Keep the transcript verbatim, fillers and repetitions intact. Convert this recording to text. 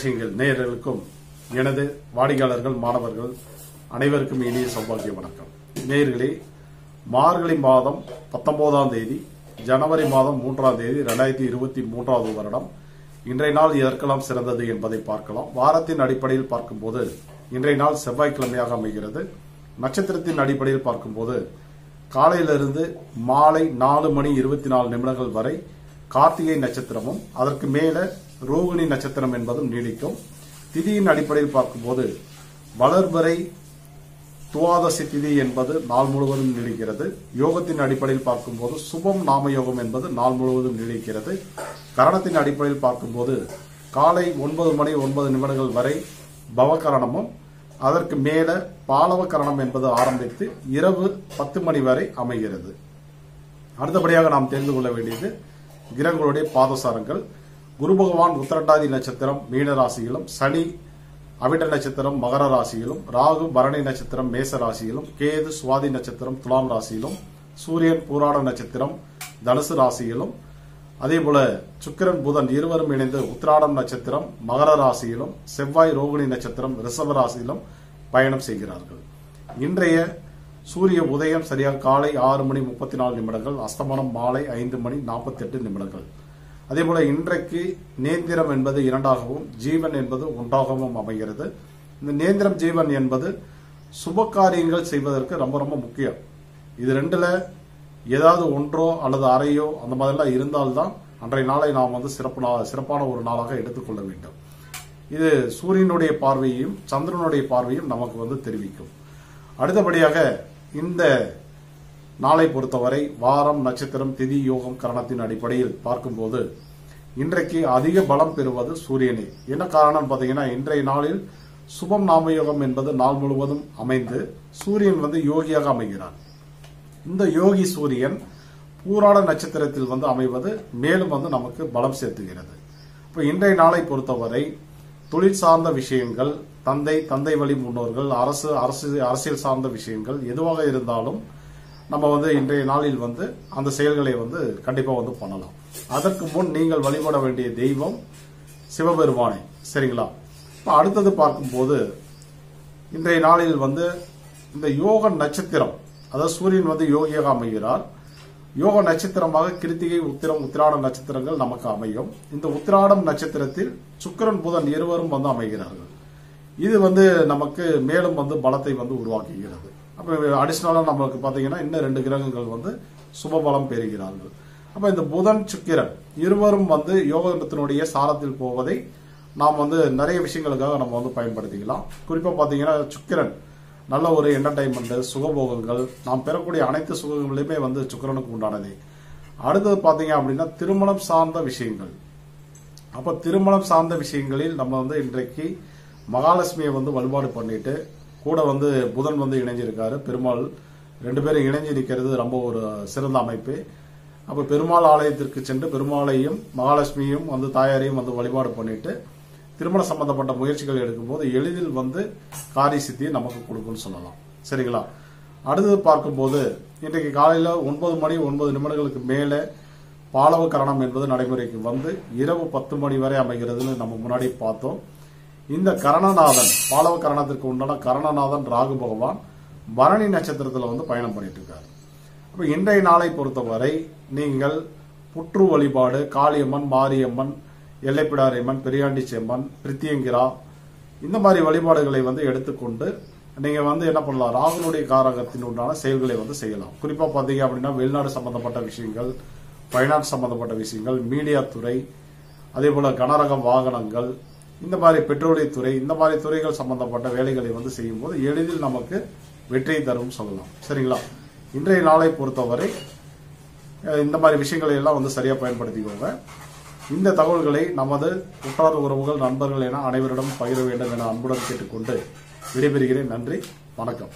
தேசியங்கள் நேயர்களுக்கும் எனது வாடிக்கையாளர்கள் மாணவர்கள் அனைவருக்கும் இனிய சௌபாகிய வணக்கம். நேயர்களே, மார்கழி மாதம் பத்தொன்பதாம் தேதி ஜனவரி மாதம் மூன்றாம் தேதி இரண்டாயிரத்தி இருபத்தி மூன்றாவது வருடம் இன்றைய நாள் எதற்கெல்லாம் சிறந்தது என்பதை பார்க்கலாம். வாரத்தின் அடிப்படையில் பார்க்கும்போது இன்றைய நாள் செவ்வாய்க்கிழமையாக அமைகிறது. நட்சத்திரத்தின் அடிப்படையில் பார்க்கும்போது காலையிலிருந்து மாலை நாலு மணி இருபத்தி நாலு நிமிடங்கள் வரை கார்த்திகை நட்சத்திரமும் அதற்கு மேலே ரோகிணி நட்சத்திரம் என்பதும் நீடிக்கும். திதியின் அடிப்படையில் பார்க்கும்போது வளர்வரை துவாதசி திதி என்பது நாள் முழுவதும் நீடிக்கிறது. யோகத்தின் அடிப்படையில் பார்க்கும்போது சுபம் நாம யோகம் என்பது நாள் முழுவதும் நீடிக்கிறது. கரணத்தின் அடிப்படையில் பார்க்கும்போது காலை ஒன்பது மணி ஒன்பது நிமிடங்கள் வரை பவகரணமும் அதற்கு மேல பாலவ கரணம் என்பது ஆரம்பித்து இரவு பத்து மணி வரை அமைகிறது. அடுத்தபடியாக நாம் தெரிந்து கொள்ள வேண்டியது கிரகங்களுடைய பாதசாரங்கள். குரு பகவான் உத்திரட்டாதி நட்சத்திரம் மீன ராசியிலும், சனி அவிட்ட நட்சத்திரம் மகர ராசியிலும், ராகு பரணி நட்சத்திரம் மேச ராசியிலும், கேது சுவாதி நட்சத்திரம் துலாம் ராசியிலும், சூரியன் பூராட நட்சத்திரம் தனுசு ராசியிலும், அதேபோல சுக்கிரன் புதன் இருவரும் இணைந்து உத்திராடம் நட்சத்திரம் மகர ராசியிலும், செவ்வாய் ரோகிணி நட்சத்திரம் ரிஷப ராசியிலும் பயணம் செய்கிறார்கள். இன்றைய சூரிய உதயம் சரியாக காலை ஆறு மணி முப்பத்தி நாலு நிமிடங்கள், அஸ்தமனம் மாலை ஐந்து மணி நாற்பத்தி எட்டு நிமிடங்கள். அதேபோல இன்றைக்கு நேந்திரம் என்பது இரண்டாகவும் ஜீவன் என்பது ஒன்றாகவும் அமைகிறது. இந்த நேந்திரம் ஜீவன் என்பது சுப காரியங்கள் செய்வதற்கு ரொம்ப ரொம்ப முக்கியம். இது ரெண்டுல ஏதாவது ஒன்றோ அல்லது அறையோ அந்த மாதிரிலாம் இருந்தால்தான் அன்றைய நாளை நாம் வந்து சிறப்பு சிறப்பான ஒரு நாளாக எடுத்துக்கொள்ள வேண்டும். இது சூரியனுடைய பார்வையையும் சந்திரனுடைய பார்வையும் நமக்கு வந்து தெரிவிக்கும். அடுத்தபடியாக இந்த நாளை பொறுத்தவரை வாரம், நட்சத்திரம், திதி, யோகம், கரணத்தின் அடிப்படையில் பார்க்கும்போது இன்றைக்கு அதிக பலம் பெறுவது சூரியனே. என்ன காரணம் பார்த்தீங்கன்னா, இன்றைய நாளில் சுபம் நாமயோகம் என்பது நாள் முழுவதும் அமைந்து சூரியன் வந்து யோகியாக அமைகிறார். இந்த யோகி சூரியன் பூராட நட்சத்திரத்தில் வந்து அமைவது மேலும் வந்து நமக்கு பலம் சேர்த்துகிறது. இப்போ இன்றைய நாளை பொறுத்தவரை தொழில் சார்ந்த விஷயங்கள், தந்தை தந்தை வழி முன்னோர்கள், அரசு அரசு அரசியல் சார்ந்த விஷயங்கள் எதுவாக இருந்தாலும் நம்ம வந்து இன்றைய நாளில் வந்து அந்த செயல்களை வந்து கண்டிப்பாக வந்து பண்ணலாம். அதற்கு முன் நீங்கள் வழிபட வேண்டிய தெய்வம் சிவபெருமானை, சரிங்களா? இப்போ அடுத்தது பார்க்கும்போது இன்றைய நாளில் வந்து இந்த யோக நட்சத்திரம், அதாவது சூரியன் வந்து யோகியாக அமைகிறார். யோக நட்சத்திரமாக கிருத்திகை, உத்திரம், உத்திராடம் நட்சத்திரங்கள் நமக்கு அமையும். இந்த உத்திராடம் நட்சத்திரத்தில் சுக்கிரன் புதன் இருவரும் வந்து அமைகிறார்கள். இது வந்து நமக்கு மேலும் வந்து பலத்தை வந்து உருவாக்குகிறது. அப்போ அடிஷ்னலாக நம்மளுக்கு பார்த்தீங்கன்னா இன்னும் ரெண்டு கிரகங்கள் வந்து சுபபலம் பெறுகிறார்கள். அப்போ இந்த புதன் சுக்கிரன் இருவரும் வந்து யோகத்தினுடைய சாரத்தில் போவதை நாம் வந்து நிறைய விஷயங்களுக்காக நம்ம வந்து பயன்படுத்திக்கலாம். குறிப்பாக பார்த்தீங்கன்னா சுக்கிரன் நல்ல ஒரு என்டர்டைன்மெண்ட், சுகபோகங்கள், நாம் பெறக்கூடிய அனைத்து சுகங்களையுமே வந்து சுக்கிரனுக்கு உண்டானது. அடுத்தது பார்த்தீங்க அப்படின்னா திருமணம் சார்ந்த விஷயங்கள். அப்போ திருமணம் சார்ந்த விஷயங்களில் நம்ம வந்து இன்றைக்கு மகாலட்சுமியை வந்து வழிபாடு பண்ணிட்டு கூட வந்து புதன் வந்து இணைஞ்சிருக்காரு. பெருமாள் ரெண்டு பேரும் இணைஞ்சி நிற்கிறது ரொம்ப ஒரு சிறந்த அமைப்பு. அப்போ பெருமாள் ஆலயத்திற்கு சென்று பெருமாளையும் மகாலட்சுமியும் வந்து தாயாரையும் வந்து வழிபாடு பண்ணிட்டு திருமண சம்பந்தப்பட்ட முயற்சிகள் எடுக்கும்போது எளிதில் வந்து காரிய சித்தியை நமக்கு கொடுக்கும்னு சொல்லலாம், சரிங்களா? அடுத்தது பார்க்கும்போது இன்றைக்கு காலையில் ஒன்பது மணி ஒன்பது நிமிடங்களுக்கு மேலே பாலவ கரணம் என்பது நடைமுறைக்கு வந்து இரவு பத்து மணி வரை அமைகிறதுன்னு நம்ம முன்னாடி பார்த்தோம். இந்த கரணநாதன், பாலவ கரணத்திற்கு உண்டான கரணநாதன் ராகு பகவான் பரணி நட்சத்திரத்தில் வந்து பயணம் பண்ணிட்டு இருக்காரு. அப்போ இன்றைய நாளை பொறுத்தவரை நீங்கள் புற்று வழிபாடு, காளியம்மன், மாரியம்மன், எல்லைப்பிடாரியம்மன், பெரியாண்டி செம்மன், பிரித்தியங்கிரா இந்த மாதிரி வழிபாடுகளை வந்து எடுத்துக்கொண்டு நீங்கள் வந்து என்ன பண்ணலாம், ராகுனுடைய காரகத்தின் உண்டான செயல்களை வந்து செய்யலாம். குறிப்பாக பார்த்தீங்க அப்படின்னா வெளிநாடு சம்பந்தப்பட்ட விஷயங்கள், ஃபைனான்ஸ் சம்பந்தப்பட்ட விஷயங்கள், மீடியா துறை, அதே போல் கனரக வாகனங்கள், இந்த மாதிரி பெட்ரோலியத்துறை, இந்த மாதிரி துறைகள் சம்பந்தப்பட்ட வேலைகளை வந்து செய்யும்போது எளிதில் நமக்கு வெற்றியை தரும் சொல்லலாம், சரிங்களா? இன்றைய நாளை பொறுத்தவரை இந்த மாதிரி விஷயங்களை எல்லாம் வந்து சரியாக பயன்படுத்திக்கோங்க. இந்த தகவல்களை நமது உற்றார் உறவுகள், நண்பர்கள் என அனைவரிடம் பகிர வேண்டும் என அன்புடன் கேட்டுக்கொண்டு விடைபெறுகிறேன். நன்றி, வணக்கம்.